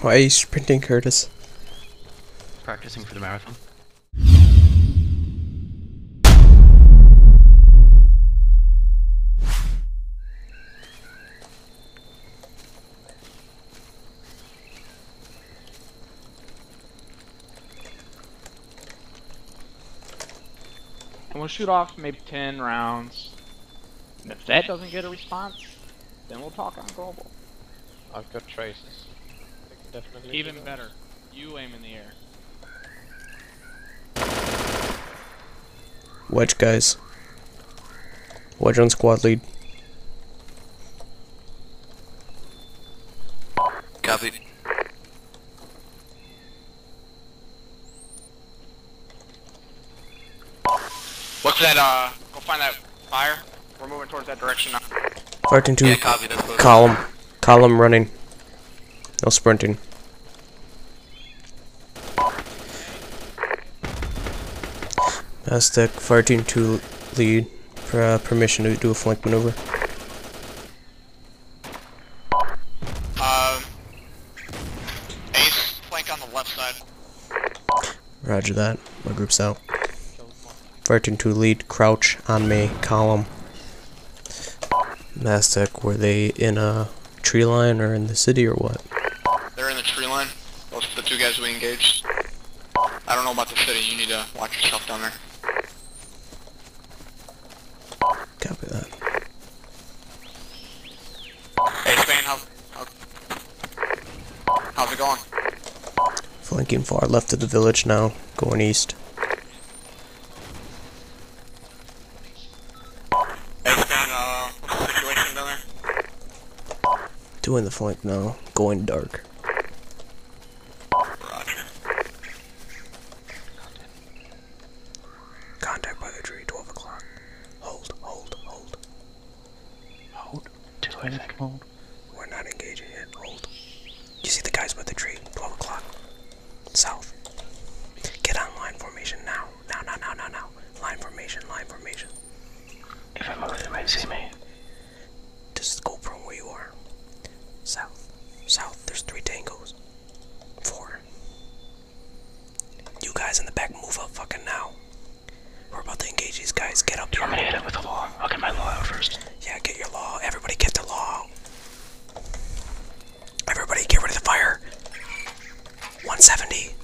Why are you sprinting, Curtis? Practicing for the marathon. And we'll shoot off maybe 10 rounds. And if that doesn't get a response, then we'll talk on global. I've got traces. I can definitely even better. You aim in the air. Wedge, guys. Wedge on squad lead. Copy. Look for that, go find that fire. We're moving towards that direction now. Starting to column. Column running. No sprinting. Aztec, fire team 2 lead for permission to do a flank maneuver. ACE, flank on the left side. Roger that. My group's out. Fire team 2 lead, crouch on me, column. Aztec, were they in a tree line or in the city or what? They're in the tree line. Those are the two guys we engaged. I don't know about the city. You need to watch yourself down there. Copy that. Hey, Spain, how's it going? Flanking far left of the village now, going east. Hey, Spain, what's the situation down there? Doing the flank now, going dark. Contact by the tree, 12 o'clock. Hold. Hold? Two, I think. Hold. We're not engaging yet. Hold. You see the guys by the tree, 12 o'clock. South. Get on line formation now. Now. Line formation. If I move, they might see me. Just go from where you are. South. There's 3 tangos. 4. You guys in the back, move up fucking now. We're about to engage these guys. Get up. Do you want me to hit it with the law? I'll get my law out first. Yeah, get your law. Everybody get the law out. Everybody get rid of the fire. 170.